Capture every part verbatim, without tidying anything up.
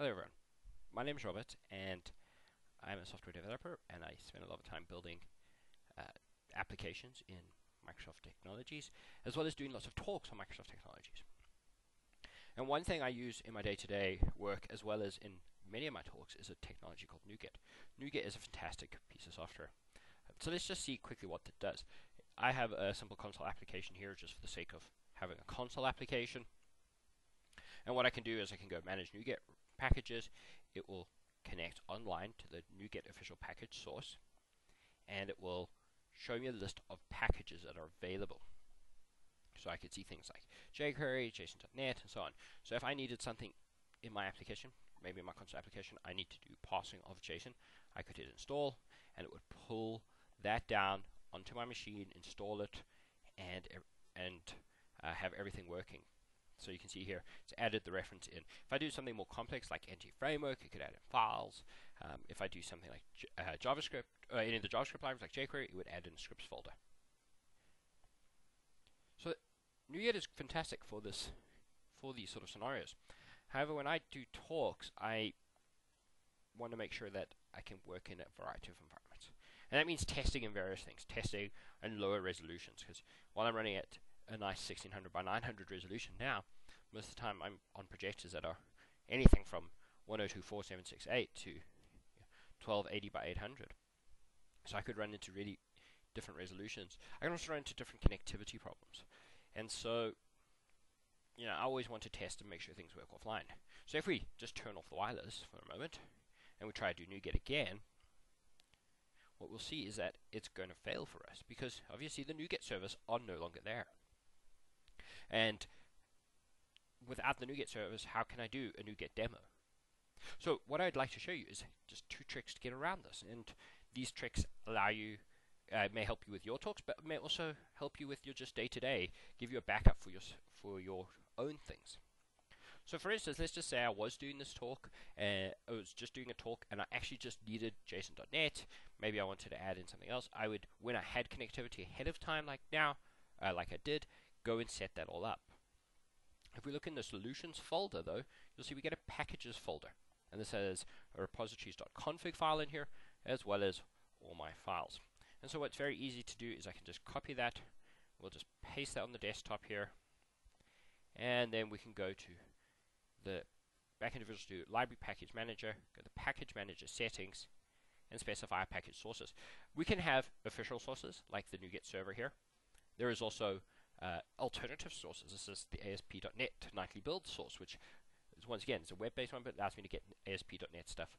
Hello everyone, my name is Robert and I'm a software developer, and I spend a lot of time building uh, applications in Microsoft technologies, as well as doing lots of talks on Microsoft technologies. And one thing I use in my day-to-day -day work, as well as in many of my talks, is a technology called NuGet. NuGet is a fantastic piece of software. So let's just see quickly what it does. I have a simple console application here just for the sake of having a console application. And what I can do is I can go manage NuGet packages. It will connect online to the NuGet official package source, and it will show me a list of packages that are available. So I could see things like jQuery, json dot net, and so on. So if I needed something in my application, maybe in my console application, I need to do parsing of JSON, I could hit install, and it would pull that down onto my machine, install it, and and uh, have everything working. So you can see here, it's added the reference in. If I do something more complex like N G framework, it could add in files. Um, if I do something like J uh, JavaScript, uh, any of the JavaScript libraries like jQuery, it would add in a scripts folder. So NuGet is fantastic for this, for these sort of scenarios. However, when I do talks, I want to make sure that I can work in a variety of environments, and that means testing in various things, testing and lower resolutions. Because while I'm running it a nice sixteen hundred by nine hundred resolution now, most of the time I'm on projectors that are anything from one oh two four seven six eight to twelve eighty by eight hundred. So I could run into really different resolutions. I can also run into different connectivity problems. And so, you know, I always want to test and make sure things work offline. So if we just turn off the wireless for a moment and we try to do NuGet again, what we'll see is that it's going to fail for us because obviously the NuGet servers are no longer there. And without the NuGet servers, how can I do a NuGet demo? So what I'd like to show you is just two tricks to get around this, and these tricks allow you, uh, may help you with your talks, but may also help you with your just day-to-day, give you a backup for your for your own things. So for instance, let's just say I was doing this talk, uh, I was just doing a talk, and I actually just needed JSON dot net. Maybe I wanted to add in something else. I would, when I had connectivity ahead of time, like now, uh, like I did, go and set that all up. If we look in the solutions folder though, you'll see we get a packages folder, and this has a repositories dot config file in here, as well as all my files. And so what's very easy to do is I can just copy that, we'll just paste that on the desktop here, and then we can go to the back end of Visual Studio library package manager, go to package manager settings, and specify our package sources. We can have official sources like the NuGet server here. There is also Uh, alternative sources. This is the A S P dot net nightly build source, which is, once again, it's a web-based one, but allows me to get A S P dot net stuff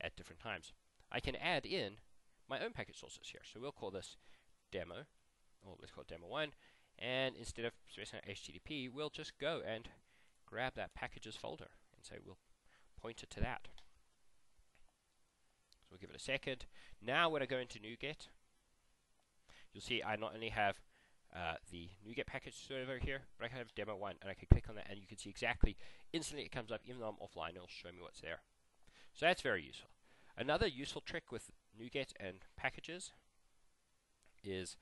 at different times. I can add in my own package sources here. So we'll call this demo, or let's call it demo one, and instead of specifying H T T P, we'll just go and grab that packages folder, and so we'll point it to that. So we'll give it a second. Now when I go into NuGet, you'll see I not only have Uh, the NuGet package server here, but I can have demo one, and I can click on that and you can see exactly, instantly it comes up. Even though I'm offline, it'll show me what's there. So that's very useful. Another useful trick with NuGet and packages is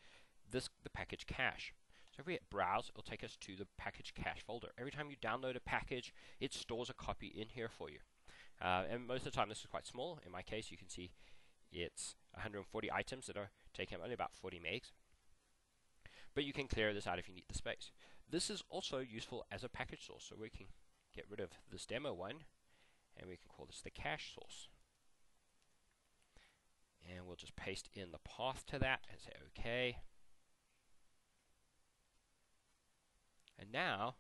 this, the package cache. So if we hit browse, it'll take us to the package cache folder. Every time you download a package, it stores a copy in here for you. Uh, and most of the time this is quite small. In my case, you can see it's one hundred forty items that are taking up only about forty megs. But you can clear this out if you need the space. This is also useful as a package source, so we can get rid of this demo one, and we can call this the cache source. And we'll just paste in the path to that and say OK. And now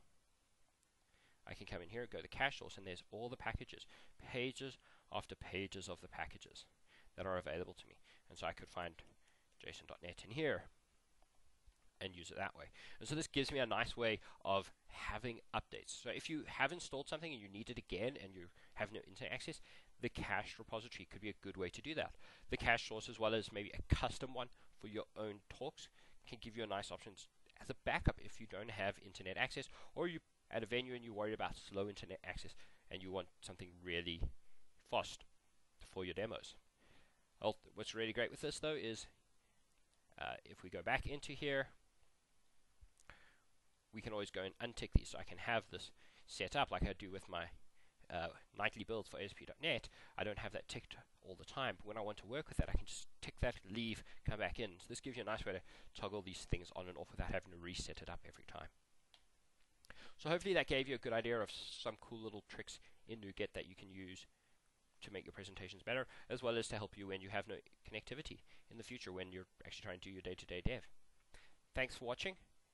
I can come in here, go to cache source, and there's all the packages, pages after pages of the packages that are available to me. And so I could find JSON dot net in here and use it that way. And so this gives me a nice way of having updates. So if you have installed something and you need it again and you have no internet access, the cache repository could be a good way to do that. The cache source, as well as maybe a custom one for your own talks, can give you a nice option as a backup if you don't have internet access, or you at a venue and you're worried about slow internet access and you want something really fast for your demos. Well, what's really great with this though is uh, if we go back into here, we can always go and untick these, so I can have this set up like I do with my uh, nightly build for A S P dot net, I don't have that ticked all the time. But when I want to work with that, I can just tick that, leave, come back in. So this gives you a nice way to toggle these things on and off without having to reset it up every time. So hopefully that gave you a good idea of some cool little tricks in NuGet that you can use to make your presentations better, as well as to help you when you have no connectivity in the future when you're actually trying to do your day-to-day dev. Thanks for watching,